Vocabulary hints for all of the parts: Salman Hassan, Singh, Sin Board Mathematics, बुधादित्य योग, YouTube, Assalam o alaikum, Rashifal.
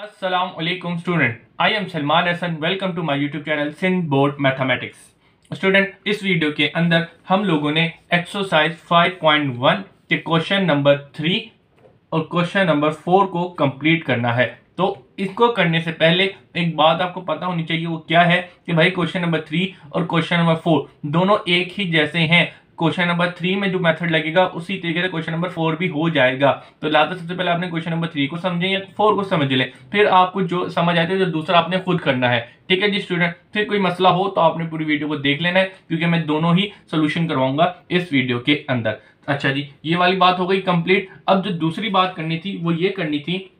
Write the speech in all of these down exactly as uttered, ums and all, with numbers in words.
Assalamualaikum student, I am Salman Hassan, welcome to my YouTube channel Sin Board Mathematics. Student, इस video के अंदर हम लोगों ने एक्सरसाइज फाइव पॉइंट वन के क्वेश्चन नंबर थ्री और क्वेश्चन नंबर फोर को कंप्लीट करना है। तो इसको करने से पहले एक बात आपको पता होनी चाहिए, वो क्या है कि भाई क्वेश्चन नंबर थ्री और क्वेश्चन नंबर फोर दोनों एक ही जैसे हैं। क्वेश्चन नंबर थ्री में जो मेथड लगेगा उसी तरीके से क्वेश्चन नंबर फोर भी हो जाएगा। तो लाता सबसे पहले आपने क्वेश्चन नंबर थ्री को समझें या फोर को समझ लें, फिर आपको जो समझ आते हैं तो दूसरा आपने खुद करना है। ठीक है जी स्टूडेंट, फिर कोई मसला हो तो आपने पूरी वीडियो को देख लेना है, क्योंकि मैं दोनों ही सोल्यूशन करवाऊंगा इस वीडियो के अंदर। अच्छा जी, ये वाली बात हो गई कंप्लीट। अब जो दूसरी बात करनी थी वो ये करनी थी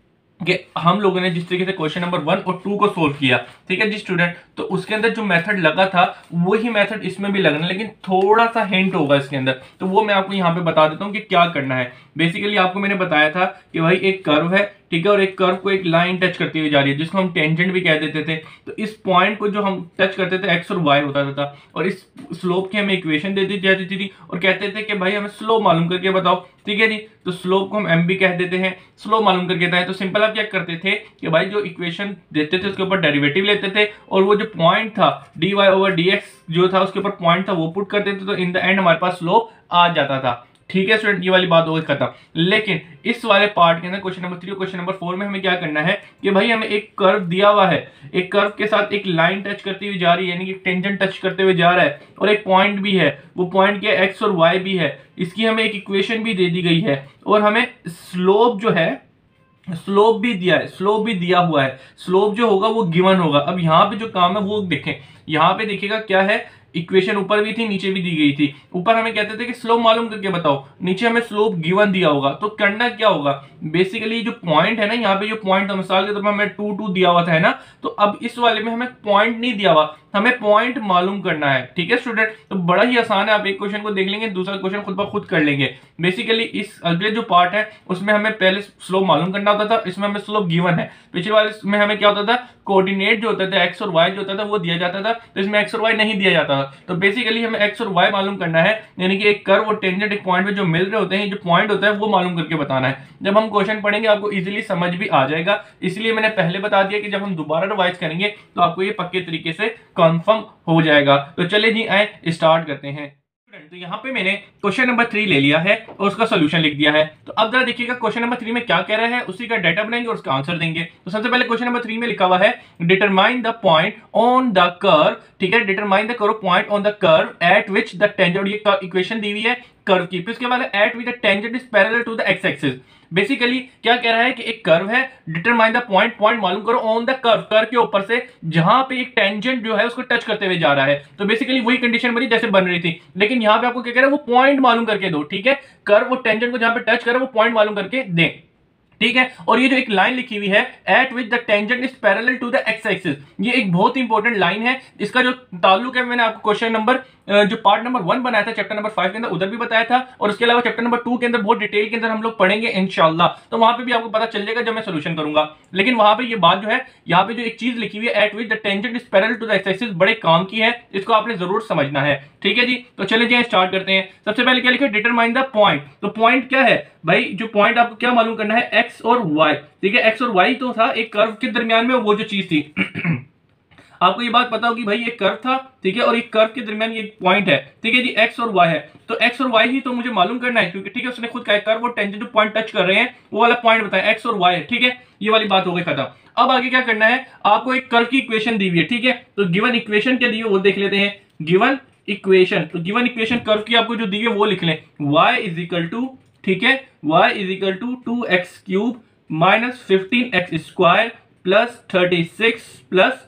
कि हम लोगों ने जिस तरीके से क्वेश्चन नंबर वन और टू को सोल्व किया, ठीक है जी स्टूडेंट, तो उसके अंदर जो मेथड लगा था वही मेथड इसमें भी लगना है, लेकिन थोड़ा सा हिंट होगा इसके अंदर। तो वो मैं आपको यहाँ पे बता देता हूँ कि क्या करना है। बेसिकली आपको मैंने बताया था कि भाई एक कर्व है, ठीक है, और एक कर्व को एक लाइन टच करती हुई जा रही है, जिसको हम टेंजेंट भी कह देते थे। तो इस पॉइंट को जो हम टच करते थे एक्स और वाई होता था, और इस स्लोप की हमें इक्वेशन दे दी जाती थी और कहते थे कि भाई हमें स्लोप मालूम करके बताओ। ठीक है जी, तो स्लोप को हम एम भी कह देते हैं, स्लोप मालूम करके बताएं। तो सिंपल आप क्या करते थे कि भाई जो इक्वेशन देते थे उसके ऊपर डेरिवेटिव लेते थे, और वो जो पॉइंट था D Y over D x जो था उसके ऊपर पॉइंट था वो पुट करते थे, तो इन द एंड हमारे पास स्लोप आ जाता था। ठीक है स्टूडेंट, ये वाली बात हो गई खत्म। लेकिन इस वाले पार्ट के अंदर क्वेश्चन नंबर थ्री और क्वेश्चन नंबर फोर में हमें क्या करना है कि भाई हमें एक कर्व दिया हुआ है, एक कर्व के साथ एक लाइन टच करती हुई जा रही है, यानी कि टेंजेंट टच करते हुए जा रहा है, और एक पॉइंट भी है, वो पॉइंट क्या एक्स और वाई भी है, इसकी हमें एक इक्वेशन भी दे दी गई है, और हमें स्लोप जो है स्लोप भी दिया है, स्लोप भी दिया हुआ है। स्लोप जो होगा वो गिवन होगा। अब यहाँ पे जो काम है वो देखें, यहाँ पे देखिएगा क्या है, इक्वेशन ऊपर भी थी नीचे भी दी गई थी। ऊपर हमें कहते थे कि स्लोप मालूम करके बताओ, नीचे हमें स्लोप गिवन दिया होगा। तो करना क्या होगा, बेसिकली जो पॉइंट है ना, यहाँ पे जो पॉइंट था मिसाल के तौर पर हमें टू टू दिया हुआ था, है ना, तो अब इस वाले में हमें पॉइंट नहीं दिया हुआ, हमें पॉइंट मालूम करना है। ठीक है स्टूडेंट, तो बड़ा ही आसान है, आप एक क्वेश्चन को देख लेंगे, दूसरा क्वेश्चन खुद ब खुद कर लेंगे। बेसिकली इस अगले जो पार्ट है उसमें हमें पहले स्लोप मालूम करना होता था, इसमें हमें स्लोप गिवन है। पिछले वाले में हमें क्या होता था, कोऑर्डिनेट जो होता था एक्स और वाई जो होता था वो दिया जाता था, तो इसमें एक्स और वाई नहीं दिया जाता। तो बेसिकली हमें एक्स और वाई मालूम करना है, यानी कि एक कर्व और टेंजेंट एक पॉइंट पे जो मिल रहे होते हैं, जो पॉइंट होता है वो मालूम करके बताना है। जब हम क्वेश्चन पढ़ेंगे आपको इजीली समझ भी आ जाएगा, इसलिए मैंने पहले बता दिया कि जब हम दोबारा रिवाइज करेंगे तो आपको ये पक्के तरीके से कंफर्म हो जाएगा। तो चलिए जी आए स्टार्ट करते हैं। तो यहाँ पे मैंने क्वेश्चन नंबर थ्री ले लिया है और उसका सोल्यूशन लिख दिया है। तो अब जरा देखिएगा क्वेश्चन नंबर थ्री में क्या कह रहा है, उसी का डाटा बनाएंगे और उसका आंसर देंगे। तो सबसे पहले क्वेश्चन नंबर थ्री में लिखा हुआ है determine the point on the curve. ठीक है, डिटरमाइन द करो point on the curve at which the tangent, ये इक्वेशन दी हुई है कर्व की। फिर उसके बाद at which the tangent is parallel to the x axis. Basically क्या कह रहा है कि एक कर्व है, डिटरमाइन द पॉइंट, पॉइंट मालूम करो ऑन द कर्व, कर्व के ऊपर से जहां पे एक टेंजेंट जो है उसको टच करते हुए जा रहा है। तो बेसिकली वही कंडीशन बनी जैसे बन रही थी, लेकिन यहाँ पे आपको क्या कह रहा है वो पॉइंट मालूम करके दो। ठीक है, कर्व वो टेंजेंट को जहां पे टच करे वो पॉइंट मालूम करके दें। ठीक है, और ये जो एक लाइन लिखी हुई है at which the tangent is parallel to the x axis, ये एक बहुत ही इंपॉर्टेंट लाइन है। इसका जो ताल्लुक है मैंने आपको क्वेश्चन नंबर जो पार्ट नंबर वन बनाया था चैप्टर नंबर फाइव के अंदर उधर भी बताया था, और उसके अलावा चैप्टर नंबर टू के अंदर बहुत डिटेल के अंदर हम लोग पढ़ेंगे इंशाल्लाह। तो वहां पे भी आपको पता चल जाएगा जब मैं सोल्यूशन करूंगा। लेकिन वहां पे ये बात जो है, यहाँ पे जो एक चीज लिखी हुई है at which the tangent is parallel to the x axis, बड़े काम की है, इसको आपने जरूर समझना है। ठीक है जी, तो चले जी स्टार्ट करते हैं। सबसे पहले क्या लिखा है, डिटरमाइन द पॉइंट। तो पॉइंट क्या है भाई, जो पॉइंट आपको क्या मालूम करना है, एक्स और वाई। ठीक है, एक्स और वाई तो था एक कर्व के दरमियान में, वो जो चीज थी आपको ये बात पता होगी, भाई ये कर्व था, ठीक है, और एक कर्व के दरमियान ये पॉइंट है। ठीक है जी, एक्स और वाई है, तो एक्स और वाई ही तो मुझे मालूम करना है, क्योंकि ठीक है उसने खुद कहा कर्व और टेंजेंट जो पॉइंट टच कर रहे हैं वो वाला पॉइंट बताया, एक्स और वाई है। ठीक है, ये वाली बात हो गई खत्म। अब आगे क्या करना है, आपको एक कर्व की इक्वेशन दी हुई है। ठीक है, तो गिवन इक्वेशन क्या दी हुई है वो देख लेते हैं, गिवन इक्वेशन। तो गिवन इक्वेशन कर्व की आपको जो दी हुई है वो लिख लें, वाई इज इक्वल टू, ठीक है, y is equal to two x cube minus fifteen x square plus thirty six plus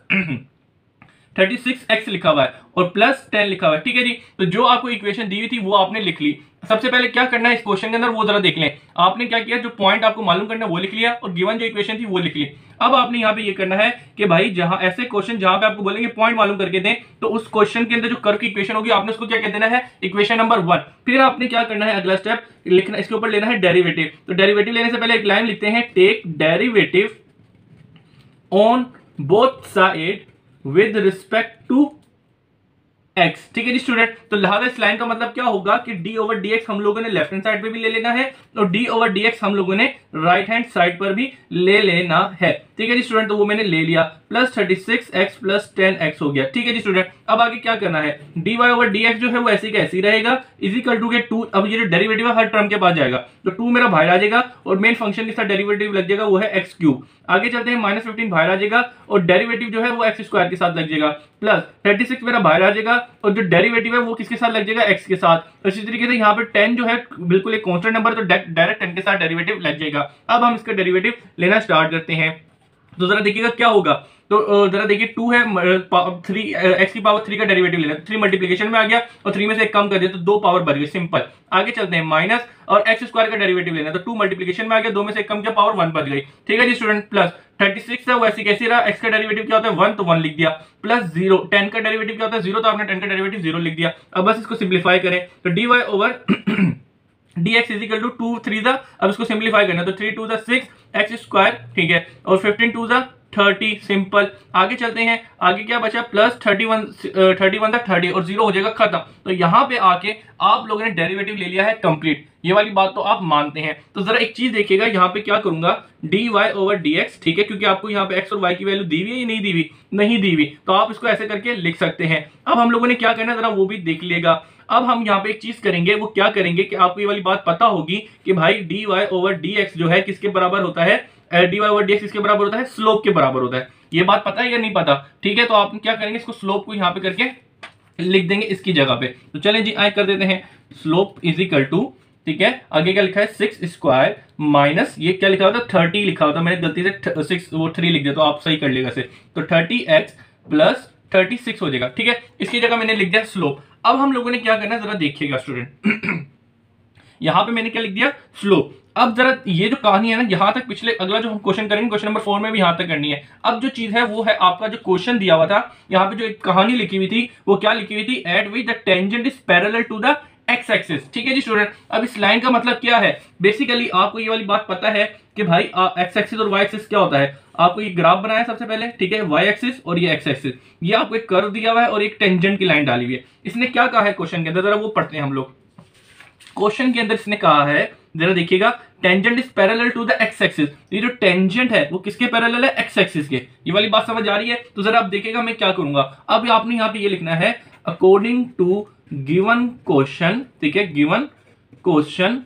thirty six x लिखा हुआ है और प्लस टेन लिखा हुआ है। ठीक है जी, तो जो आपको इक्वेशन दी हुई थी वो आपने लिख ली। सबसे पहले क्या करना है इस क्वेश्चन के अंदर वो जरा देख लें, आपने क्या किया, जो पॉइंट आपको मालूम करना है वो लिख लिया, और गिवन जो इक्वेशन थी वो लिख ली। अब आपने यहाँ पे ये करना है कि भाई जहां ऐसे क्वेश्चन जहां पे आपको बोलेंगे पॉइंट मालूम करके दें, तो उस क्वेश्चन के अंदर जो कर्व की इक्वेशन होगी आपने उसको क्या कह देना है, इक्वेशन नंबर वन। फिर आपने क्या करना है, अगला स्टेप लिखना, इसके ऊपर लेना है डेरिवेटिव। तो डेरिवेटिव लेने से पहले एक लाइन लिखते हैं, take derivative on both side with respect to x. ठीक है जी स्टूडेंट, तो लिहाजा इस लाइन का मतलब क्या होगा कि डी ओवर डी एक्स हम लोगों ने लेफ्ट हैंड साइड पे भी ले लेना है और डी ओवर डी एक्स हम लोगों ने राइट हैंड साइड पर भी ले लेना है। ठीक है जी स्टूडेंट, तो वो मैंने ले लिया, plus thirty six x plus ten x हो गया। ठीक है जी स्टूडेंट, अब आगे क्या करना है, d Y over D x जो है वो ऐसे का ऐसे रहेगा, इजिकल टू के टू। अब ये जो डेरिवेटिव है हर टर्म के पास जाएगा, तो टू मेरा बाहर आ जाएगा और मेन फंक्शन के साथ डेरिवेटिव लग जाएगा, वो है एक्स क्यूब। आगे चलते हैं, माइनस फिफ्टीन बाहर आ जाएगा और डेरिवेटिव जो है वो एक्स स्क्वायर के साथ लग जाएगा, प्लस थर्टी सिक्स मेरा बाहर आ जाएगा और जो डेरिवेटिव है वो किसके साथ लग जाएगा, एक्स के साथ। इसी तरीके से यहाँ पे टेन जो है बिल्कुल एक कांस्टेंट नंबर, तो डायरेक्ट टेन के साथ डेरिवेटिव लग जाएगा। अब हम इसका डेरिवेटिव लेना स्टार्ट करते हैं, तो जरा देखिएगा क्या होगा। तो जरा देखिए, टू है थ्री, एक्स की पावर थ्री का डेरिवेटिव लेना, थ्री मल्टीप्लिकेशन में आ गया और थ्री में से एक कम कर दिया तो दो पावर बढ़ गई, सिंपल। आगे चलते हैं, माइनस और एक्स स्क्वायर का डेरिवेटिव लेना, तो टू मल्टीप्लिकेशन में आ गया, दो में से एक कम किया, पावर वन बढ़ गई। ठीक है जी स्टूडेंट, प्लस थर्टी सिक्स है वो ऐसे कैसे रहा, एक्स का डेरिवेटिव क्या होता है वन, तो वन लिख दिया, प्लस जीरो, टेन का डेरिवेटिव क्या होता है जीरो, तो आपने टेन का डेरिवेटिव जीरो लिख दिया। अब बस इसको सिंप्लीफाई करें, तो d Y over D x is equal to two three था, अब इसको सिंप्लीफाई करना, तो थ्री टू था सिक्स एक्स स्क्वायर, ठीक है, और फिफ्टीन टू था थर्टी, सिंपल। आगे चलते हैं, आगे क्या बचा, plus thirty one thirty one था थर्टी और जीरो हो जाएगा, खत्म। तो यहाँ पे आके आप लोगों ने डेरिवेटिव ले लिया है कंप्लीट, ये वाली बात तो आप मानते हैं। तो जरा एक चीज देखिएगा, यहाँ पे क्या करूंगा, d Y over D x, ठीक है, क्योंकि आपको यहाँ पे एक्स और वाई की वैल्यू दी हुई है या नहीं दी हुई, नहीं दी हुई, तो आप इसको ऐसे करके लिख सकते हैं। अब हम लोगों ने क्या करना है जरा वो भी देख लिएगा। अब हम यहाँ पे एक चीज करेंगे, वो क्या करेंगे कि आपको ये वाली बात पता होगी कि भाई d Y over D x जो है किसके बराबर होता है, d Y over D x किसके बराबर होता है, स्लोप के बराबर होता है। ये बात पता है या नहीं पता, ठीक है, तो आप क्या करेंगे, इसको स्लोप को यहाँ पे करके लिख देंगे इसकी जगह पे। तो चले जी आए कर देते हैं, स्लोप इज इक्वल टू, ठीक है, आगे क्या लिखा है सिक्स स्क्वायर माइनस, ये क्या लिखा होता है थर्टी लिखा होता है, मैंने गलती से सिक्स वो थ्री लिख दिया, तो आप सही कर लेगा से, तो thirty x plus thirty six हो जाएगा। ठीक है, इसकी जगह मैंने लिख दिया स्लोप। अब हम लोगों ने क्या करना है जरा देखिएगा स्टूडेंट, यहाँ पे मैंने क्या लिख दिया स्लोप। अब जरा ये जो कहानी है ना यहाँ तक, पिछले अगला जो हम क्वेश्चन करेंगे क्वेश्चन नंबर फोर में भी यहाँ तक करनी है। अब जो चीज है वो है आपका जो क्वेश्चन दिया हुआ था, यहाँ पे जो एक कहानी लिखी हुई थी, वो क्या लिखी हुई थी, at which the tangent is parallel to the x axis. ठीक है जी स्टूडेंट, अब इस लाइन का मतलब क्या है, बेसिकली आपको ये वाली बात पता है कि भाई एक्स एक्सिस और वाई एक्सिस क्या होता है। आपको ये ग्राफ बनाया सबसे पहले, ठीक है, वाई एक्सिस और ये एक्स एक्सिस, ये आपको एक कर्व दिया हुआ है और एक टेंजेंट की लाइन डाली हुई है। इसने क्या कहा है क्वेश्चन के अंदर, जरा वो पढ़ते हैं हम लोग। क्वेश्चन के अंदर इसने कहा है, जरा देखिएगा, tangent is parallel to the x axis. ये जो टेंजेंट है वो किसके पैरेलल है, एक्स एक्सिस के। ये वाली बात समझ आ रही है, तो जरा आप देखिएगा मैं क्या करूंगा। अब आपने यहाँ पे ये लिखना है, अकॉर्डिंग टू गिवन क्वेश्चन, ठीक है, given question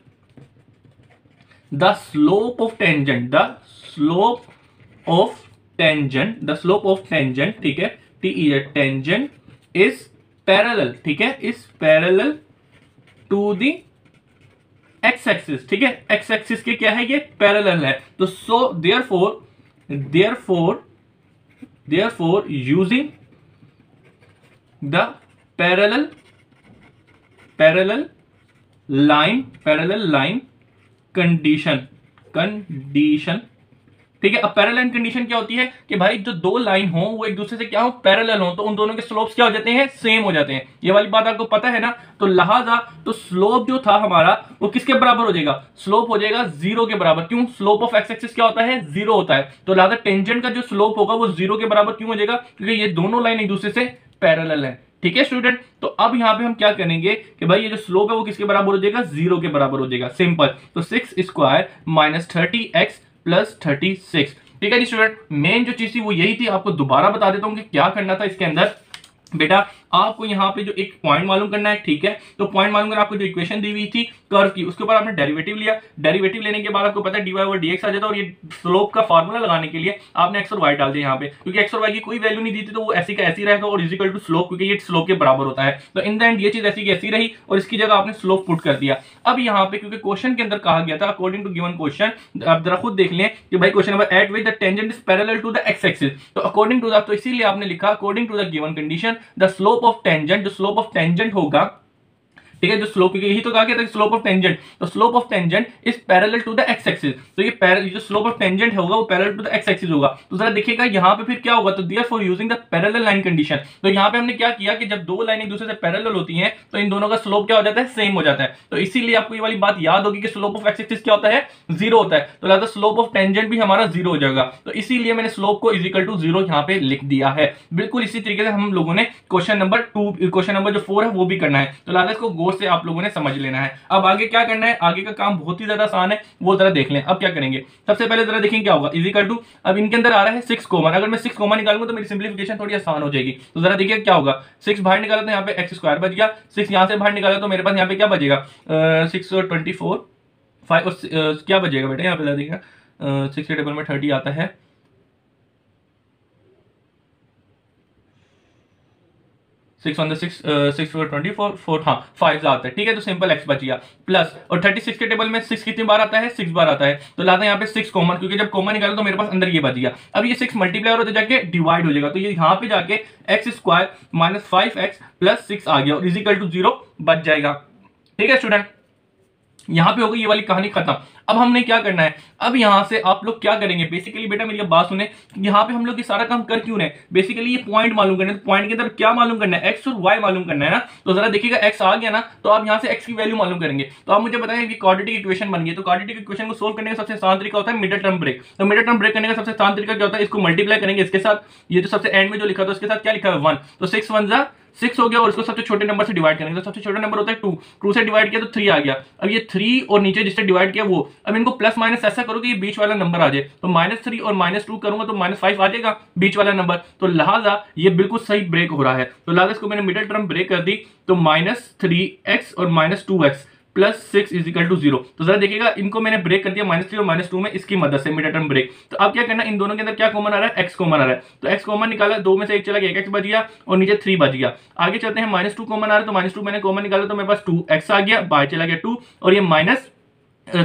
the slope of tangent, the slope of tangent, the slope of tangent, ठीक है, T E tangent is parallel, ठीक है, is parallel to the x axis. ठीक है, एक्स एक्सिस के क्या है, ये पैरेलल है। तो so therefore therefore therefore using the parallel parallel line parallel line condition condition ठीक है। अब पैरेलल लाइन कंडीशन क्या होती है कि भाई जो दो लाइन हो वो एक दूसरे से क्या हो, पैरेलल हो, तो उन दोनों के स्लोप्स क्या हो जाते हैं, सेम हो जाते हैं। ये वाली बात आपको पता है ना। तो लिहाजा तो स्लोप जो था हमारा वो किसके बराबर हो जाएगा, स्लोप हो जाएगा जीरो के बराबर। क्यों, स्लोप ऑफ एक्स एक्सिस क्या होता है, जीरो होता है। तो लिहाजा टेंजेंट का जो स्लोप होगा वो जीरो के बराबर क्यों हो जाएगा, क्योंकि ये दोनों लाइन एक दूसरे से पैरेलल है। ठीक है स्टूडेंट, तो अब यहाँ पे हम क्या करेंगे कि भाई ये जो स्लोप है वो किसके बराबर हो जाएगा, जीरो के बराबर हो जाएगा, सिंपल। तो six square minus thirty x plus thirty six. ठीक है जी स्टूडेंट, मेन जो चीज थी वो यही थी। आपको दोबारा बता देता हूँ कि क्या करना था इसके अंदर। बेटा आपको यहाँ पे जो एक पॉइंट मालूम करना है, ठीक है, तो पॉइंट मालूम करना, आपको जो इक्वेशन दी हुई थी कर्व की, उसके ऊपर आपने डेरिवेटिव लिया। डेरिवेटिव लेने के बाद आपको पता है d Y over D x आ जाता है, और ये स्लोप का फार्मूला लगाने के लिए आपने एक्स और वाई डाल दिया यहाँ पे, क्योंकि एक्स और वाई की कोई वैल्यू नहीं दी थी, तो वो ऐसी का ऐसी रहेगा और इज इक्वल टू स्लोप, क्योंकि ये स्लोप के बराबर होता है। तो इन द एंड ये चीज ऐसी की ऐसी रही और इसकी जगह आपने स्लोप पुट कर दिया। अब यहाँ पे क्योंकि क्वेश्चन के अंदर कहा गया था अकॉर्डिंग टू गिवन क्वेश्चन, आप जरा खुद देख लें कि भाई question number eight with the tangent is parallel to the x axis, तो अकॉर्डिंग टू द, तो इसीलिए आपने लिखा according to the given condition the slope of tangent, जो स्लोप ऑफ टेंजेंट होगा ठीक है, जो स्लोप, क्योंकि यही तो कहा गया था स्लोप ऑफ टेंजेंट, तो slope of tangent is parallel to the x axis, तो ये पैरेलल जो स्लोप ऑफ टेंजेंट होगा वो parallel to the x axis होगा। तो जरा देखिएगा यहाँ पे फिर क्या होगा, तो therefore using the parallel line condition, तो यहाँ पे हमने क्या किया कि जब दो लाइन एक दूसरे से पैरेलल होती है तो इन दोनों का स्लोप क्या हो जाता है, सेम हो जाता है। तो इसीलिए आपको ये वाली बात याद होगी कि स्लोप ऑफ एक्स एक्सिस क्या होता है, जीरो होता है, तो लगता है स्लोप ऑफ टेंजेंट भी हमारा जीरो हो जाएगा। तो इसीलिए मैंने स्लोप को इज इक्वल टू जीरो यहाँ पे लिख दिया है। बिल्कुल इसी तरीके से हम लोगों ने question number two, question number जो फोर है वो भी करना है, तो लादा इसको गौर से आप लोगों ने समझ लेना है। अब आगे क्या करना है, आगे का काम बहुत ही ज्यादा आसान है, वो जरा देख लें। अब क्या करेंगे, सबसे पहले जरा देखेंगे क्या होगा, इज इक्वल टू, अब इनके अंदर आ रहा है सिक्स कॉमन, अगर मैं सिक्स कॉमन निकालूंगा तो मेरी सिंप्लीफिकेशन थोड़ी आसान हो जाएगी। तो जरा देखिए क्या होगा, सिक्स बाहर निकाला तो यहाँ पे एक्स स्क्वायर बच गया, सिक्स यहाँ से बाहर निकाला तो मेरे पास यहाँ पे क्या बचेगा, सिक्स और ट्वेंटी फोर फाइव और क्या बचेगा बेटा, यहाँ पे जरा देखिएगा सिक्स के टेबल में थर्टी आता है, सिक्स वन दिक्स six four twenty four four, हाँ फाइव आता है, ठीक है, तो सिंपल एक्स बच गया प्लस, और थर्टी सिक्स के टेबल में सिक्स कितनी बार आता है, सिक्स बार आता है, तो लाता है यहाँ पे सिक्स कॉमन, क्योंकि जब कॉमन निकाला तो मेरे पास अंदर ये बच गया। अब ये सिक्स मल्टीप्लाई होते जाके डिवाइड हो जाएगा, तो ये यहाँ पे जाके x square minus five x plus six आ गया और इजिकल टू जीरो बच जाएगा। ठीक है स्टूडेंट, यहाँ पे हो गई ये वाली कहानी खत्म। अब हमने क्या करना है, अब यहाँ से आप लोग क्या करेंगे, बेसिकली बेटा मेरी बात सुने, यहाँ पे हम लोग ये सारा काम कर क्यों रहे हैं, बेसिकली ये पॉइंट मालूम करना है, तो पॉइंट के अंदर क्या मालूम करना है, एक्स और वाई मालूम करना है ना। तो जरा देखिएगा एक्स आ गया ना, तो आप यहाँ से एक्स की वैल्यू मालूम करेंगे, तो आप मुझे बताएं कि क्वाड्रेटिक इक्वेशन बन गई, तो क्वाड्रेटिक इक्वेशन को सोल्व करने का सबसे आसान तरीका होता है मिड टर्म ब्रेक, तो मिड टर्म ब्रेक करने का सबसे आसान तरीका क्या होता है, इसको मल्टीप्लाई करेंगे इसके साथ, ये जो सबसे एंड में जो लिखा था उसके साथ क्या लिखा है वन, तो सिक्स वन जा सिक्स हो गया और इसको सबसे छोटे नंबर से डिवाइड करेंगे, तो सबसे छोटा नंबर होता है टू, टू से डिवाइड किया तो थ्री आ गया। अब ये थ्री और नीचे जिससे डिवाइड किया वो, अब इनको प्लस माइनस ऐसा करो कि ये बीच वाला नंबर आ जाए, तो माइनस थ्री और माइनस टू करूंगा तो माइनस फाइव आ जाएगा बीच वाला नंबर, तो लिहाजा ये बिल्कुल सही ब्रेक हो रहा है। तो लिहाजा इसको मैंने मिडिल टर्म ब्रेक कर दी, तो माइनस थ्री एक्स और minus two x plus six is equal to zero. तो जरा देखिएगा इनको मैंने ब्रेक कर दिया माइनस थ्री और माइनस टू में, इसकी मदद से मिड टर्म ब्रेक। तो अब क्या करना, इन दोनों के अंदर क्या कॉमन आ रहा है, एक्स कॉमन आ रहा है, तो एक्स कॉमन निकाला, दो में से एक चला गया, एक एक्स बच गया और नीचे थ्री बच गया। आगे चलते हैं, माइनस टू कॉमन आ रहा है, तो माइनस टू मैंने कॉमन निकाला तो मेरे पास टू एक्स आ गया, बाहर चला गया टू और ये माइनस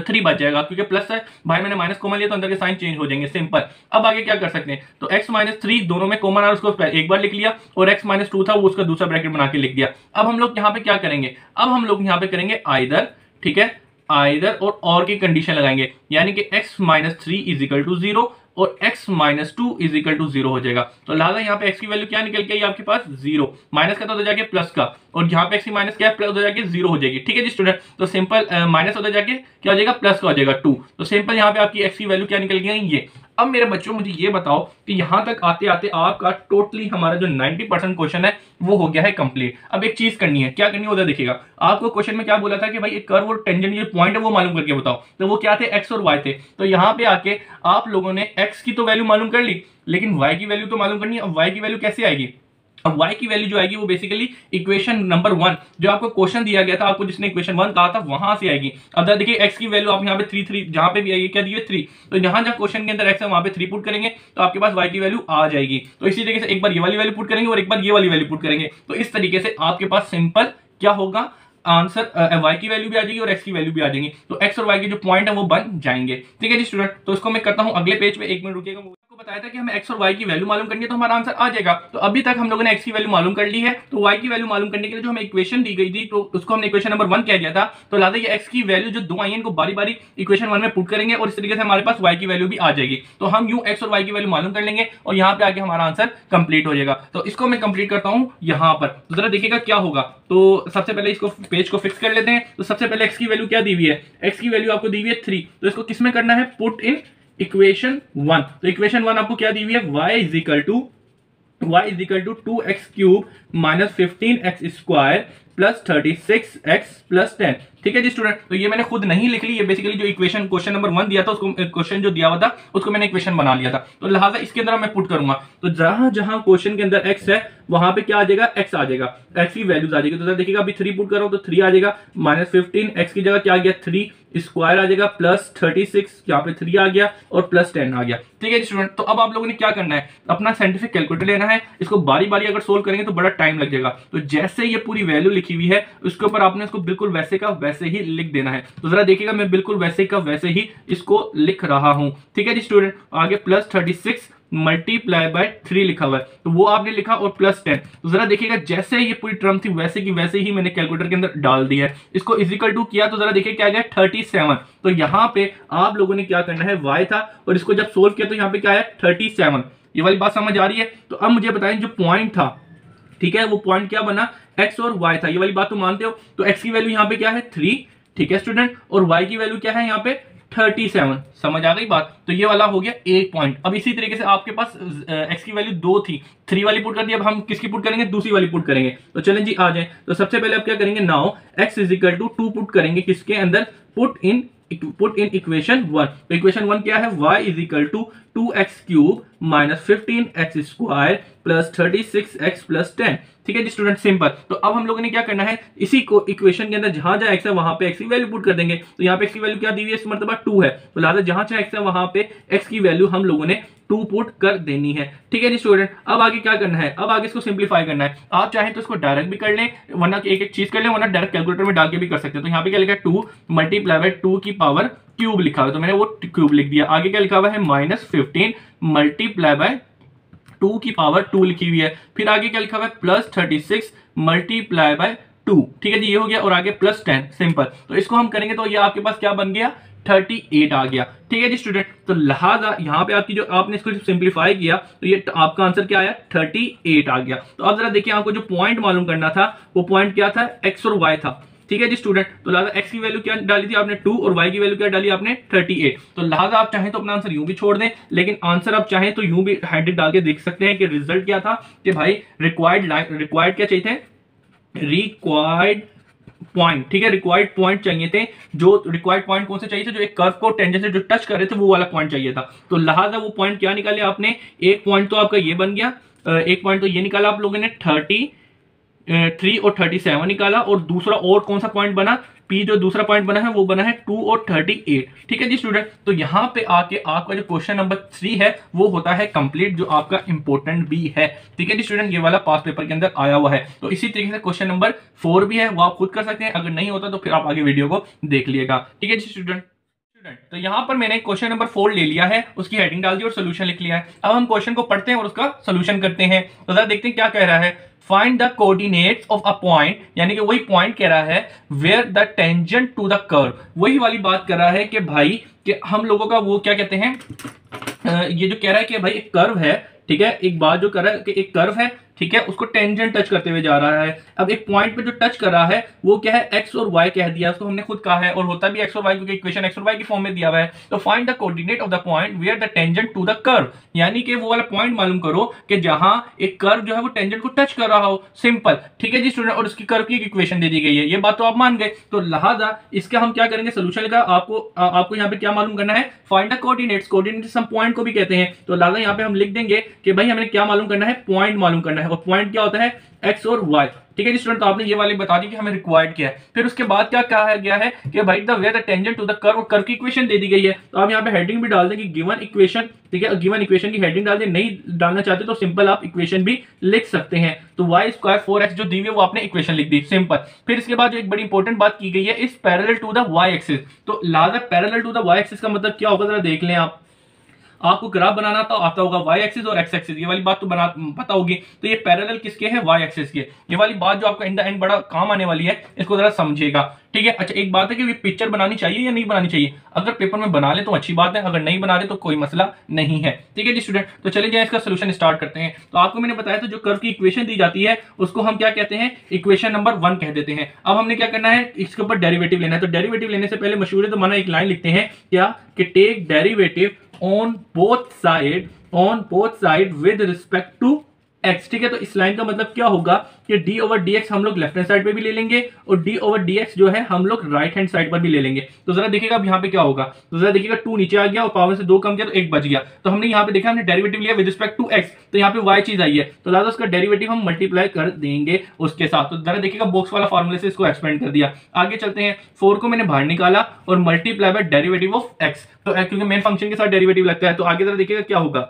थ्री बच जाएगा, क्योंकि प्लस है भाई मैंने माइनस कॉमन लिया तो अंदर के साइन चेंज हो जाएंगे, सिंपल। अब आगे क्या कर सकते हैं, तो एक्स माइनस थ्री दोनों में कॉमन आ रहा है उसको एक बार लिख लिया, और एक्स माइनस टू था वो उसका दूसरा ब्रैकेट बना के लिख दिया। अब हम लोग यहाँ पे क्या करेंगे, अब हम लोग यहाँ पे करेंगे आइदर, ठीक है, आइदर और और की कंडीशन लगाएंगे, यानी कि x minus three is equal to zero और x minus two is equal to zero हो जाएगा। तो लिहाजा यहाँ पे x की वैल्यू क्या निकल के आई आपके पास, जीरो, माइनस का तो जाके प्लस का, और यहाँ पे x की माइनस क्या है, प्लस हो जाके जीरो हो जाएगी। ठीक है जी स्टूडेंट, तो सिंपल माइनस होता जाके क्या हो जाएगा, प्लस का हो जाएगा टू, तो सिंपल यहाँ पे आपकी x की वैल्यू क्या निकल गई ये। अब मेरे बच्चों मुझे ये बताओ कि यहाँ तक आते आते आपका टोटली हमारा जो नब्बे परसेंट क्वेश्चन है वो हो गया है कंप्लीट। अब एक चीज करनी है, क्या करनी है उधर देखिएगा, आपको क्वेश्चन में क्या बोला था कि भाई एक कर्व और टेंजेंट जो पॉइंट है वो मालूम करके बताओ, तो वो क्या थे, एक्स और वाई थे। तो यहाँ पे आके आप लोगों ने एक्स की तो वैल्यू मालूम कर ली, लेकिन वाई की वैल्यू तो मालूम करनी है। अब वाई की वैल्यू कैसे आएगी, अब y की वैल्यू जो आएगी वो बेसिकली इक्वेशन नंबर वन जो आपको क्वेश्चन दिया गया था, आपको जिसने इक्वेशन वन कहा था वहां से आएगी। अब जरा देखिए x की वैल्यू आप यहाँ पे थ्री थ्री जहां पे भी आएगी क्या दिए थ्री, तो जहां जहां क्वेश्चन के अंदर x है वहां पे थ्री पुट करेंगे तो आपके पास y की वैल्यू आ जाएगी। तो इसी तरीके से एक बार ये वाली वैल्यू पुट करेंगे और एक बार ये वाली वैल्यू पुट करेंगे, तो इस तरीके से आपके पास सिंपल क्या होगा आंसर, वाई की वैल्यू भी आ जाएगी और एक्स की वैल्यू भी आ जाएगी, तो एक्स और वाई के जो पॉइंट है वो बन जाएंगे। ठीक है जी स्टूडेंट, तो उसको मैं करता हूँ अगले पेज पे, एक मिनट रुकिएगा। आपको बताया था कि हमें एक्स और वाई की वैल्यू मालूम करनी है तो हमारा आंसर आ जाएगा। तो अभी तक हम लोगों ने एक्स की वैल्यू मालूम कर ली है, तो वाई की वैल्यू मालूम करने के लिए जो हमें इक्वेशन दी गई थी तो उसको हमने इक्वेशन नंबर वन कह दिया था। तो लादा ये एक्स की वैल्यू जो दो आई है इनको बारी बारी इक्वेशन वन में पुट करेंगे और इस तरीके से हमारे पास वाई की वैल्यू भी आ जाएगी। तो हम यूं एक्स और वाई की वैल्यू मालूम कर लेंगे और यहाँ पे आगे हमारा आंसर कंप्लीट हो जाएगा। तो इसको मैं कंप्लीट करता हूँ यहाँ पर, जरा देखिएगा क्या होगा। तो सबसे पहले इसको पेज को फिक्स कर लेते हैं। तो सबसे पहले एक्स की वैल्यू क्या दी हुई है, एक्स की वैल्यू आपको दी हुई है थ्री, तो इसको किसमें करना है, पुट इन इक्वेशन वन। तो इक्वेशन वन आपको क्या दी हुई है, y is equal to y is equal to two x cube minus fifteen x square plus thirty six x plus ten. ठीक है जी स्टूडेंट, तो ये मैंने खुद नहीं लिख ली, ये बेसिकली जो इक्वेशन क्वेश्चन नंबर वन दिया था उसको, क्वेश्चन जो दिया हुआ था उसको मैंने इक्वेशन बना लिया था। तो लिहाजा इसके अंदर मैं पुट करूंगा, तो जहां जहां क्वेश्चन के अंदर एक्स है वहां पे क्या आ जाएगा, एक्स आ जाएगा, एक्स की वैल्यूज आ जाएगी। तो जरा देखिएगा अभी थ्री पुट करो तो थ्री आ जाएगा, माइनस फिफ्टीन एक्स की जगह क्या आ गया, थ्री स्क्वायर आ जाएगा, प्लस थर्टी सिक्स यहाँ पे थ्री आ गया और प्लस टेन आ गया। ठीक है जी स्टूडेंट, तो अब आप लोगों ने क्या करना है, अपना साइंटिफिक कैलकुलेटर लेना है, इसको बारी बारी अगर सोल्व करेंगे तो बड़ा टाइम लग जाएगा। तो जैसे ये पूरी वैल्यू लिखी हुई है उसके ऊपर आपने इसको बिल्कुल वैसे का वैसे ही लिख देना है। तो जरा देखिएगा मैं बिल्कुल वैसे का वैसे ही इसको लिख रहा हूं। ठीक है जी स्टूडेंट, आगे plus thirty six multiply by three लिखा हुआ है, तो वो आपने लिखा और प्लस टेन। तो जरा देखिएगा जैसे ये पूरी टर्म थी वैसे की वैसे ही मैंने कैलकुलेटर के अंदर डाल दिया है। इसको इज इक्वल टू किया तो जरा देखिए क्या गया थर्टी सेवन। तो यहाँ पे आप लोगों ने क्या करना है, वाई था और इसको जब सोल्व किया तो यहाँ पे क्या आया थर्टी सेवन। ये वाली बात समझ आ रही है? तो अब मुझे बताएं जो पॉइंट था, ठीक है, वो पॉइंट क्या बना, एक्स और वाई था। ये वाली बात तो मानते हो। तो एक्स की वैल्यू यहाँ पे क्या है थ्री, ठीक है स्टूडेंट, और वाई की वैल्यू क्या है यहाँ पे थर्टी सेवन। समझ आ गई बात? तो ये वाला हो गया एक पॉइंट। अब इसी तरीके से आपके पास एक्स की वैल्यू दो थी, थ्री वाली पुट कर दी, अब हम किसकी पुट करेंगे, दूसरी वाली पुट करेंगे। तो चलें जी आ जाए। तो सबसे पहले आप क्या करेंगे, now x is equal to two put करेंगे किसके अंदर, put in put in equation one. तो इक्वेशन वन क्या है, y is equal to two x cube minus fifteen x square plus thirty six x plus ten. ठीक है जी student, simple. तो अब हम लोगों ने क्या करना है, इसी को इक्वेशन के अंदर जहां जहां x है वहां पे x की वैल्यू पुट कर देंगे। तो यहाँ पे x की वैल्यू क्या दी हुई है, इस मरतबा टू है, तो लिहाजा जहां जहां x है वहां पे x की वैल्यू हम लोगों ने टू पुट कर देनी है। ठीक है जी स्टूडेंट, अब आगे क्या करना है, अब आगे इसको सिंप्लीफाई करना है। आप चाहे तो इसको डायरेक्ट भी कर लें, वरना एक एक चीज कर लें, वरना डायरेक्ट कैलकुलेटर में डाल के भी कर सकते हैं। तो यहाँ पे क्या लिखा है, टू मल्टीप्लाई बाय टू की पावर क्यूब लिखा हुआ है, तो मैंने वो क्यूब लिख दिया। आगे क्या लिखा हुआ है, minus fifteen multiply by two की पावर टू लिखी हुई है। फिर आगे क्या लिखा हुआ है, plus thirty six multiply by two. ठीक है जी, ये हो गया, और आगे प्लस टेन, सिंपल। तो इसको हम करेंगे तो ये आपके पास क्या बन गया, थर्टी एट आ गया। ठीक है जी स्टूडेंट, तो लिहाजा यहाँ पे आपकी जो आपने इसको सिंप्लीफाई किया तो ये आपका आंसर क्या आया, थर्टी एट आ गया। तो अब जरा देखिए, आपको जो पॉइंट मालूम करना था वो पॉइंट क्या था, एक्स और वाई था। ठीक है जी स्टूडेंट, तो लिहाजा एक्स की वैल्यू क्या डाली थी आपने टू और वाई की वैल्यू क्या डाली आपने थर्टी एट। तो लिहाजा आप चाहें तो अपना आंसर यूं भी छोड़ दें, लेकिन आंसर आप चाहें तो यूं भी हेडेड डाल के देख सकते हैं कि रिजल्ट क्या था। कि भाई रिक्वायर्ड रिक्वायर्ड क्या चाहिए थे, रिक्वायर्ड पॉइंट। ठीक है, रिक्वायर्ड पॉइंट चाहिए थे, जो रिक्वायर्ड पॉइंट कौन से चाहिए थे, जो एक कर्व को टेंजेंट से जो टच कर रहे थे वो वाला पॉइंट चाहिए था। तो लिहाजा वो पॉइंट क्या निकाले आपने, एक पॉइंट तो आपका ये बन गया, एक पॉइंट तो ये निकाला आप लोगों ने थर्टी थ्री और थर्टी सेवन निकाला, और दूसरा और कौन सा पॉइंट बना, पी जो दूसरा पॉइंट बना है वो बना है टू और थर्टी एट। ठीक है जी स्टूडेंट, तो यहाँ पे आके आपका जो क्वेश्चन नंबर थ्री है वो होता है कंप्लीट, जो आपका इंपॉर्टेंट भी है। ठीक है जी स्टूडेंट, ये वाला पास पेपर के अंदर आया हुआ है। तो इसी तरीके से क्वेश्चन नंबर फोर भी है, वो आप खुद कर सकते हैं, अगर नहीं होता तो फिर आप आगे वीडियो को देख लिएगा। ठीक है जी स्टूडेंट, तो यहाँ पर मैंने क्वेश्चन नंबर फोर ले लिया है, उसकी हेडिंग डाल दी और सोल्यूशन लिख लिया है। अब हम क्वेश्चन को पढ़ते हैं और उसका सोल्यूशन करते हैं। तो जरा देखते हैं क्या कह रहा है, find the coordinates of a point, यानी कि वही पॉइंट कह रहा है where the tangent to the curve. वही वाली बात कर रहा है कि भाई कि हम लोगों का वो क्या कहते हैं, ये जो कह रहा है कि भाई एक कर्व है, ठीक है, एक बात जो कर रहा है कि एक कर्व है, ठीक है, उसको टेंजेंट टच करते हुए जा रहा है। अब एक पॉइंट पे जो टच कर रहा है वो क्या है, एक्स और वाई कह दिया, उसको हमने खुद कहा है, और होता भी एक्स और वाई क्योंकि इक्वेशन एक्स और वाई की फॉर्म में दिया हुआ है। तो find the coordinate of the point where the tangent to the curve, यानी कि वो वाला पॉइंट मालूम करो कि जहां एक कर्व जो है वो टेंजेंट को टच कर रहा हो, सिंपल। ठीक है जी स्टूडेंट, और उसकी कर्व की इक्वेशन दे दी गई है, ये बात तो आप मान गए। तो लिहाजा इसका हम क्या करेंगे, सोल्यूशन का आपको आपको यहाँ पे क्या मालूम करना है, फाइंड द कोऑर्डिनेट्स, कोऑर्डिनेट्स हम पॉइंट को भी कहते हैं। तो लिहाजा यहाँ पे हम लिख देंगे कि भाई हमें क्या मालूम करना है, पॉइंट मालूम करना है, और पॉइंट क्या होता है, एक्स और वाई। ठीक है जी स्टूडेंट, तो आपने ये वाले बता दी कि हमें रिक्वायर्ड किया है। फिर उसके बाद क्या कहा गया है कि भाई the where the tangent to the curve, और कर्व की इक्वेशन दे दी गई है। तो आप यहाँ पे हेडिंग भी डाल दें कि गिवन इक्वेशन, ठीक है, गिवन इक्वेशन की हेडिंग डाल दें, नहीं डालना चाहते तो सिंपल आप इक्वेशन भी लिख सकते हैं। तो वाई स्क्वायर फोर एक्स जो दी हुई है वो आपने इक्वेशन लिख दी, सिंपल। फिर इसके बाद जो एक बड़ी इंपॉर्टेंट बात की गई है, इस parallel to the y axis. तो लाजा parallel to the y axis का मतलब क्या होगा, जरा देख लें आप, आपको ग्राफ बनाना तो आता होगा, y एक्सिस और x एक्सिस, ये वाली बात तो बना पता होगी। तो ये पैरेलल किसके है, y एक्सिस के। ये वाली बात जो आपको इन द एंड बड़ा काम आने वाली है, इसको जरा समझेगा। ठीक है, अच्छा एक बात है कि पिक्चर बनानी चाहिए या नहीं बनानी चाहिए, अगर पेपर में बना ले तो अच्छी बात है, अगर नहीं बना ले तो कोई मसला नहीं है। ठीक है जी स्टूडेंट, तो चलिए जाए इसका सोल्यूशन स्टार्ट करते हैं। तो आपको मैंने बताया था जो कर्व की इक्वेशन दी जाती है उसको हम क्या कहते हैं, इक्वेशन नंबर वन कह देते हैं। अब हमने क्या करना है, इसके ऊपर डेरिवेटिव लेना है। तो डेरिवेटिव लेने से पहले मशहूर है तो माना एक लाइन लिखते हैं क्या, कि take derivative On both side, on both side with respect to x। ठीक है, तो इस लाइन का मतलब क्या होगा कि d over dx हम लोग लेफ्ट हैंड साइड पे भी ले लेंगे और d over dx जो है हम लोग राइट हैंड साइड पर भी ले लेंगे। तो जरा देखिएगा अब यहाँ पे क्या होगा, तो जरा देखिएगा टू नीचे आ गया और पावर से दो कम किया तो एक बच गया। तो हमने यहाँ पे देखा, हमने डेरिवेटिव लिया विद रिस्पेक्ट टू x, तो यहाँ पे y चीज आई है, तो लास्ट उसका डेरिवेटिव हम मल्टीप्लाई कर देंगे उसके साथ। तो जरा देखिएगा बॉक्स वाला फॉर्मूले से इसको एक्सपेंड कर दिया। आगे चलते हैं, फोर को मैंने बाहर निकाला और multiply by derivative of x, तो क्योंकि मेन फंक्शन के साथ डेरिवेटिव लगता है। तो आगे जरा देखिएगा क्या होगा,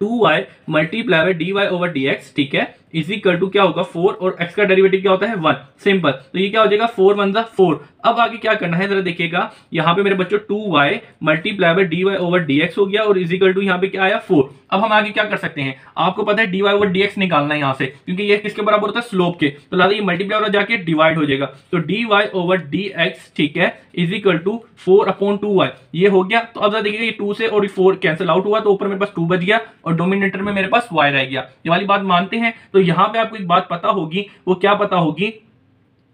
two y multiply by d Y over D x, ठीक है, इज इक्वल टू क्या होगा फोर और एक्स का डेरिवेटिव क्या होता है वन। सिंपल, तो ये क्या हो जाएगा फोर वन जा फोर। अब आगे क्या करना है जरा देखिएगा, यहाँ पे मेरे बच्चों two y multiply by d Y over D x हो गया और इज इक्वल टू यहाँ पे क्या आया फोर। अब हम आगे क्या कर सकते हैं, आपको पता है d Y over D x निकालना है यहाँ से, क्योंकि ये किसके बराबर होता है स्लोप के, तो लादा ये मल्टीप्लाई हो जाके डिवाइड हो जाएगा। तो d Y over D x ठीक है is equal to four upon two y, ये हो गया। तो अब जरा देखिएगा ये टू से और फोर कैंसिल आउट हुआ, तो ऊपर मेरे पास टू बच गया और डोमिनेटर में मेरे पास वाई रह गया। ये वाली बात मानते हैं। तो यहाँ पे आपको एक बात पता होगी, वो क्या पता होगी,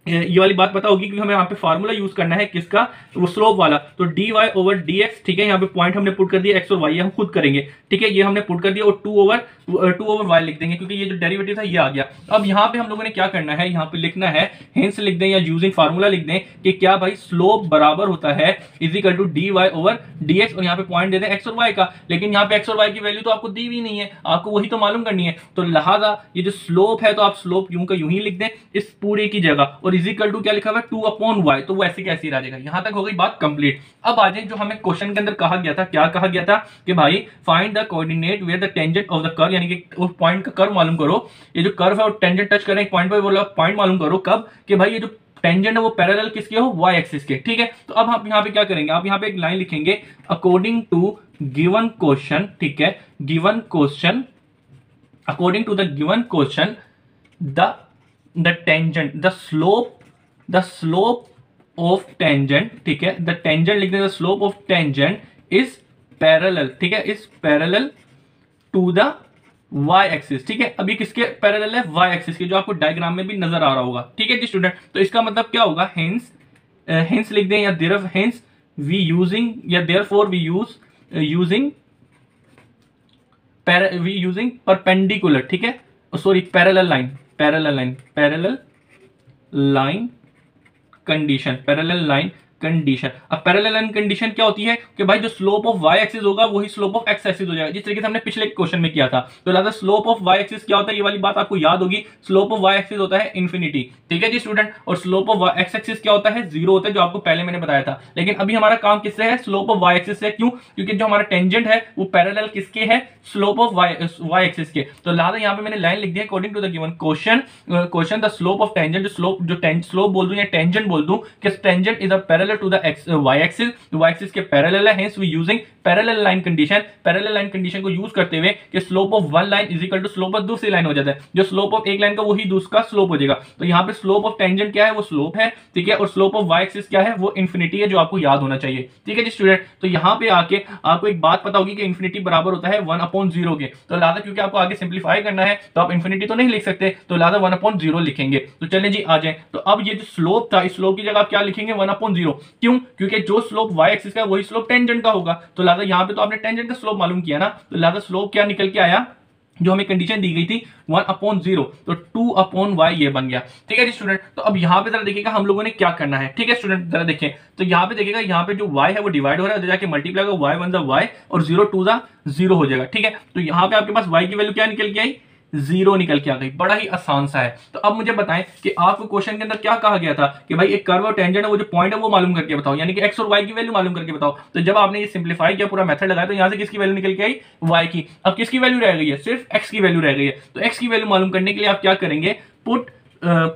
ये वाली बात पता होगी कि हमें यहाँ पे फार्मूला यूज करना है किसका, वो स्लोप वाला। तो d Y over D x ठीक है, यहाँ पे पॉइंट हमने पुट कर दिया, एक्स और वाई हम खुद करेंगे ठीक है, ये हमने पुट कर दिया और two over two over y लिख देंगे क्योंकि ये जो डेरिवेटिव था ये आ गया। अब यहाँ पे हम लोगों ने क्या करना है, यहाँ पे लिखना है हेंस लिख दें या यूजिंग फार्मूला लिख दें कि क्या भाई स्लोप बराबर होता है is equal to d Y over D x और यहाँ पे पॉइंट दे दें एक्स और वाई का। लेकिन यहाँ पे एक्स और वाई की वैल्यू तो आपको दी भी नहीं है, आपको वही तो मालूम करनी है। तो लिहाजा ये जो स्लोप है तो आप स्लोप यूं का यूं ही लिख दें इस पूरे की जगह, और इज इक्वल टू क्या लिखा हुआ है टू अपॉन वाई, तो वो ऐसे कैसे रह जाएगा। यहां तक हो गई बात कंप्लीट। अब आ जाए जो हमें क्वेश्चन के अंदर कहा गया था, क्या कहा गया था कि भाई find the coordinate where the tangent of the curve, यानी कि उस पॉइंट का कर्व मालूम करो, ये जो कर्व है और टेंजेंट टच करें एक पॉइंट पर, वो पॉइंट मालूम करो कब कि भाई ये जो टेंजेंट है वो पैरेलल किसके हो वाई एक्सिस के ठीक है। तो अब आप यहाँ पे क्या करेंगे, आप यहाँ पे एक लाइन लिखेंगे अकॉर्डिंग टू गिवन क्वेश्चन ठीक है, given question according to the given question the the tangent the slope the slope of tangent ठीक है, the tangent लिखते हैं the slope of tangent is parallel ठीक है, is parallel to the y axis ठीक है। अभी किसके पैरेलल है y एक्सिस के, जो आपको डायग्राम में भी नजर आ रहा होगा ठीक है जी स्टूडेंट। तो इसका मतलब क्या होगा, hence hence लिख दें या therefore hence we using या therefore we use using we using perpendicular ठीक है, sorry parallel line parallel line parallel line condition parallel line condition. अब पैरेलल लाइन कंडीशन क्या होती है कि भाई जो स्लोप ऑफ वाई एक्सिस होगा वही स्लोप ऑफ एक्स एक्सिस हो जाएगा, जिस तरीके से हमने पिछले क्वेश्चन में किया था। तो लादा स्लोप ऑफ वाई एक्सिस क्या होता है, ये वाली बात आपको याद होगी, स्लोप ऑफ वाई एक्सिस होता है इन्फिनिटी ठीक है जी स्टूडेंट, और स्लोप ऑफ एक्स एक्सिस क्या होता है जीरो होता है, जो आपको पहले मैंने बताया था। लेकिन अभी हमारा काम किससे है, स्लोप ऑफ वाई एक्सिस से, क्यों, क्योंकि जो हमारा टेंजेंट है वो पैरेलल किसके है slope of y y axis के। तो लादा यहाँ पे मैंने लाइन लिख दी है according to the given question question the slope of tangent, slope जो स्लोप बोल दूं या टेंजेंट बोल दूं कि tangent is a parallel to the y axis, y axis के पैरेलल है, hence we using parallel line condition, parallel line condition को यूज करते हुए कि slope of one line is equal to slope of दूसरी line हो जाता है, जो slope of एक line का वही दूसरा slope हो जाएगा। तो यहाँ पे slope of tangent क्या है, वो slope है ठीक है, और slope of y एक्सिस क्या है वो infinity है, जो आपको याद होना चाहिए ठीक है जी स्टूडेंट। तो यहाँ पे आके आपको एक बात पता होगी कि infinity बराबर होता है वन अपॉन जीरो के, तो लादा क्योंकि आपको आगे सिंप्लीफाई करना है तो आप infinity तो नहीं लिख सकते, तो लादा वन अपॉन जीरो लिखेंगे। तो चले जी आ जाए, तो अब ये जो स्लोप था इस स्लोप की जगह आप क्या लिखेंगे वन अपॉन जीरो, क्यों, क्योंकि जो स्लोप y एक्सिस का वही स्लोप टेंजेंट का होगा। तो लादा यहाँ पे तो आपने टेंजेंट का स्लोप मालूम किया ना, तो लादा स्लोप क्या निकल के आया, जो हमें कंडीशन दी गई थी वन अपॉन जीरो, तो टू अपॉन वाई ये बन गया ठीक है जी स्टूडेंट। तो अब यहाँ पे जरा देखिएगा हम लोगों ने क्या करना है ठीक है स्टूडेंट, जरा देखें तो यहाँ पे देखिएगा यहाँ पे जो वाई है वो डिवाइड हो रहा है, जाके मल्टीप्लाई का वाई वन द वाई और जीरो टू द जीरो हो जाएगा ठीक है। तो यहाँ पे आपके पास वाई की वैल्यू क्या निकल के आई, जीरो निकल के आ गई, बड़ा ही आसान सा है। तो अब मुझे बताएं कि आपको क्वेश्चन के अंदर क्या कहा गया था कि भाई एक कर्व और टेंजेंट है वो जो पॉइंट है वो मालूम करके बताओ, यानी कि एक्स और वाई की वैल्यू मालूम करके बताओ। तो जब आपने ये सिंप्लीफाई किया पूरा मेथड लगाया तो यहाँ से किसकी वैल्यू निकल के आई वाई की, अब किसकी वैल्यू रह गई है सिर्फ एक्स की वैल्यू रह गई है। तो एक्स की वैल्यू मालूम करने के लिए आप क्या करेंगे, put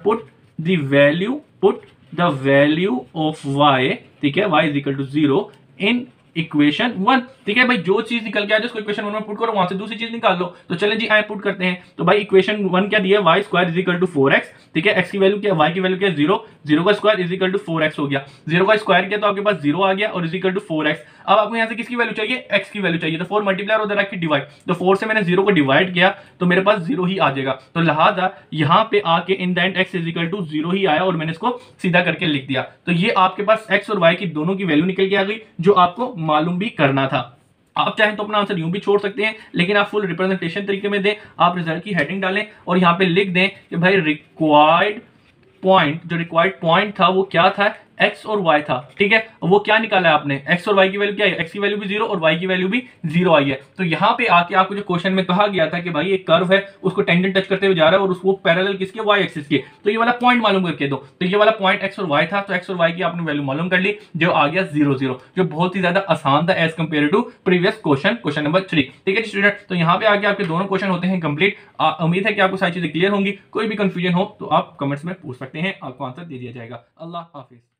put the value put the value of y ठीक है, y is equal to zero in equation one ठीक है भाई, जो चीज निकल के आ जाए उसको इक्वेशन वन में पुट करो, वहां से दूसरी चीज निकाल लो। तो चलें जी आए पुट करते हैं। तो भाई इक्वेशन वन क्या दिया, y square is equal to four x ठीक है, एक्स की वैल्यू क्या, वाई की वैल्यू क्या जीरो, जीरो का square is equal to four x हो गया, जीरो का स्क्वायर किया तो आपके पास जीरो आ गया और is equal to four x. अब आपको यहाँ से किसकी वैल्यू चाहिए, एक्स की वैल्यू चाहिए, तो फोर मल्टीप्लायर उधर रखी डिवाइड, तो फोर से मैंने जीरो को डिवाइड किया तो मेरे पास जीरो ही आ जाएगा। तो लिहाजा यहाँ पे आके in the end x is equal to zero ही आया और मैंने इसको सीधा करके लिख दिया। तो ये आपके पास एक्स और वाई की दोनों की वैल्यू निकल के आ गई, जो आपको मालूम भी करना था। आप चाहें तो अपना आंसर यूं भी छोड़ सकते हैं, लेकिन आप फुल रिप्रेजेंटेशन तरीके में दें, आप रिजल्ट की हेडिंग डालें और यहां पे लिख दें कि भाई रिक्वायर्ड पॉइंट, जो रिक्वायर्ड पॉइंट था वो क्या था, एक्स और वाई था, ठीक है। वो क्या निकाला है आपने, एक्स और वाई की वैल्यू क्या है, एक्स की वैल्यू भी जीरो और वाई की वैल्यू भी जीरो आई है। तो यहाँ पे आके आपको जो क्वेश्चन में कहा गया था कि भाई एक कर्व है, उसको टेंजेंट टच करते हुए जा रहा है और उसको पैरेलल किसके, वाई एक्सिस के। तो ये वाला पॉइंट मालूम करके दो, तो ये वाला पॉइंट एक्स और वाई था, तो एक्स और वाई की आपने वैल्यू मालूम कर ली, जो आ गया जीरो जीरो, जो बहुत ही ज्यादा आसान था as compare to previous question, question number three, ठीक है स्टूडेंट। तो यहाँ पे आके आपके दोनों क्वेश्चन होते हैं कंप्लीट। उम्मीद है कि आपको सारी चीजें क्लियर होंगी। कोई भी कंफ्यूजन हो तो आप कमेंट्स में पूछ सकते हैं, आपको आंसर दे दिया जाएगा। अल्लाह हाफिज।